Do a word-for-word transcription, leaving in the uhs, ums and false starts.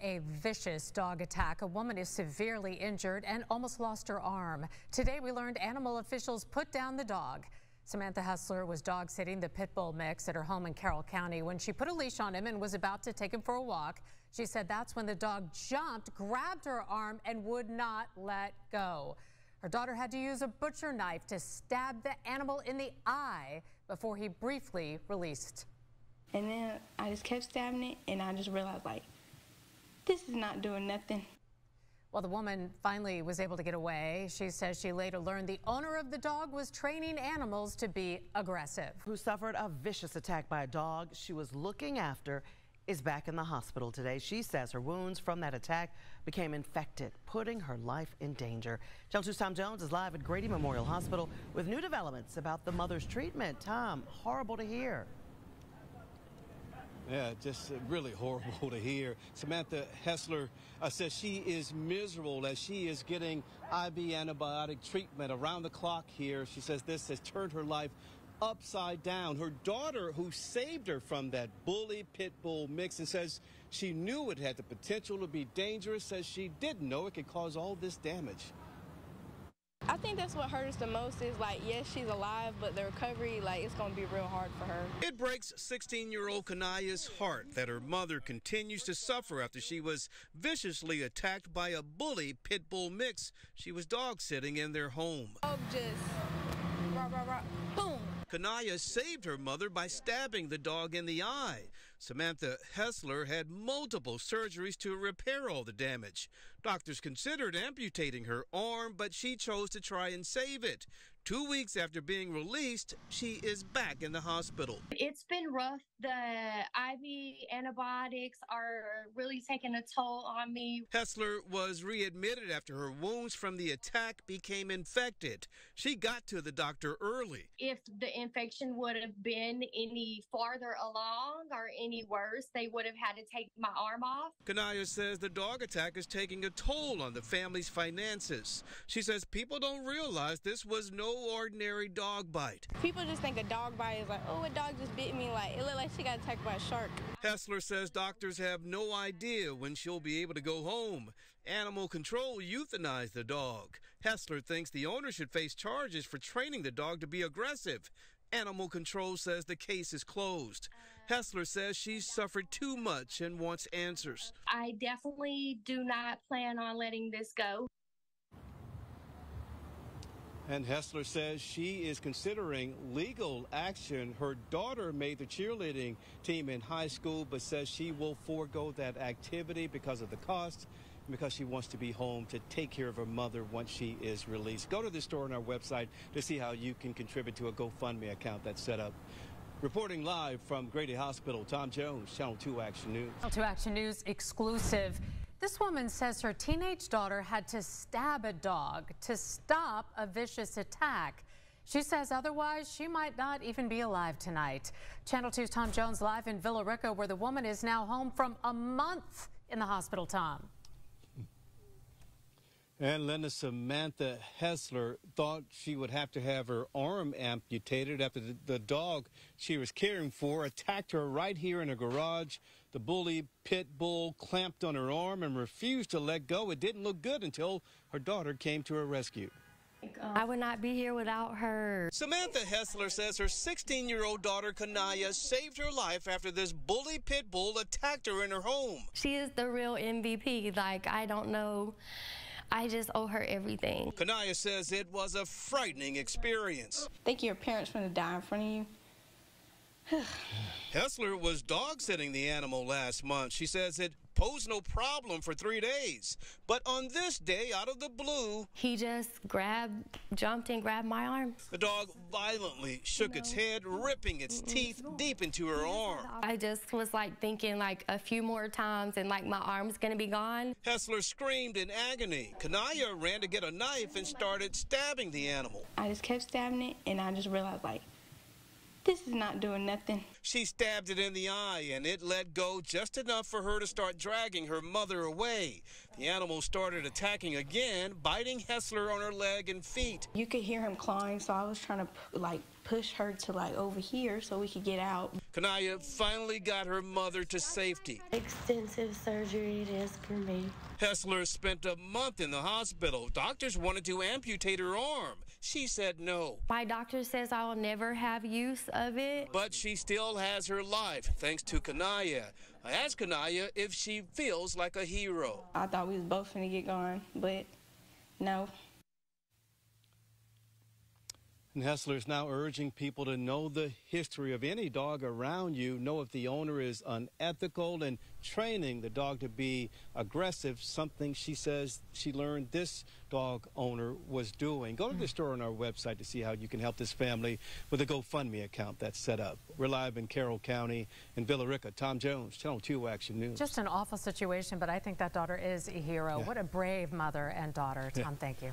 A vicious dog attack. A woman is severely injured and almost lost her arm. Today we learned animal officials put down the dog. Samantha Hessler was dog sitting the pit bull mix at her home in Carroll County when she put a leash on him and was about to take him for a walk. She said that's when the dog jumped, grabbed her arm, and would not let go. Her daughter had to use a butcher knife to stab the animal in the eye before he briefly released. And then I just kept stabbing it, and I just realized, like, this is not doing nothing. Well, the woman finally was able to get away. She says she later learned the owner of the dog was training animals to be aggressive. Who suffered a vicious attack by a dog she was looking after is back in the hospital today. She says her wounds from that attack became infected, putting her life in danger. Channel two's Tom Jones is live at Grady Memorial Hospital with new developments about the mother's treatment. Tom, horrible to hear. Yeah, just really horrible to hear. Samantha Hessler uh, says she is miserable as she is getting I V antibiotic treatment around the clock here. She says this has turned her life upside down. Her daughter, who saved her from that bully pit bull mix, and says she knew it had the potential to be dangerous, says she didn't know it could cause all this damage. I think that's what hurts the most is, like, yes, she's alive, but the recovery, like, it's going to be real hard for her. It breaks sixteen-year-old Kanaya's heart that her mother continues to suffer after she was viciously attacked by a bully pit bull mix. She was dog-sitting in their home. Oh, just rah, rah, rah, boom. Kanaya saved her mother by stabbing the dog in the eye. Samantha Hessler had multiple surgeries to repair all the damage. Doctors considered amputating her arm, but she chose to try and save it. Two weeks after being released, she is back in the hospital. It's been rough. The I V antibiotics are really taking a toll on me. Hessler was readmitted after her wounds from the attack became infected. She got to the doctor early. If the infection would have been any farther along or any worse, they would have had to take my arm off. Kanaya says the dog attack is taking a toll on the family's finances. She says people don't realize this was no ordinary dog bite. People just think a dog bite is like, oh, a dog just bit me. Like, it looked like she got attacked by a shark. Hessler says doctors have no idea when she'll be able to go home. Animal control euthanized the dog. Hessler thinks the owner should face charges for training the dog to be aggressive. Animal control says the case is closed. Uh, Hessler says she's suffered too much and wants answers. I definitely do not plan on letting this go. And Hessler says she is considering legal action. Her daughter made the cheerleading team in high school, but says she will forego that activity because of the cost and because she wants to be home to take care of her mother once she is released. Go to the store on our website to see how you can contribute to a GoFundMe account that's set up. Reporting live from Grady Hospital, Tom Jones, Channel two Action News. Channel two Action News exclusive. This woman says her teenage daughter had to stab a dog to stop a vicious attack. She says otherwise she might not even be alive tonight. Channel two's Tom Jones live in Villa Rica, where the woman is now home from a month in the hospital, Tom. And Linda Samantha Hessler thought she would have to have her arm amputated after the, the dog she was caring for attacked her right here in her garage. The bully pit bull clamped on her arm and refused to let go. It didn't look good until her daughter came to her rescue. I would not be here without her. Samantha Hessler says her sixteen-year-old daughter, Kanaya, saved her life after this bully pit bull attacked her in her home. She is the real M V P. Like, I don't know. I just owe her everything. Kanaya says it was a frightening experience. Think your parents want to die in front of you? Hessler was dog-sitting the animal last month. She says it posed no problem for three days. But on this day, out of the blue, he just grabbed, jumped and grabbed my arm. The dog violently shook its head, ripping its teeth deep into her arm. I just was like thinking like a few more times and like my arm's gonna be gone. Hessler screamed in agony. Kanaya ran to get a knife and started stabbing the animal. I just kept stabbing it and I just realized like, this is not doing nothing. She stabbed it in the eye, and it let go just enough for her to start dragging her mother away. The animal started attacking again, biting Hessler on her leg and feet. You could hear him clawing, so I was trying to, like, push her to, like, over here so we could get out. Kanaya finally got her mother to safety. Extensive surgery it is for me. Hessler spent a month in the hospital. Doctors wanted to amputate her arm. She said no. My doctor says I will never have use of it. But she still has her life, thanks to Kanaya. I asked Kanaya if she feels like a hero. I thought we was both going to get gone, but no. And Hessler is now urging people to know the history of any dog around you, know if the owner is unethical, and training the dog to be aggressive, something she says she learned this dog owner was doing. Go to the store on our website to see how you can help this family with a GoFundMe account that's set up. We're live in Carroll County in Villa Rica. Tom Jones, Channel two Action News. Just an awful situation, but I think that daughter is a hero. Yeah. What a brave mother and daughter. Tom, yeah. Thank you.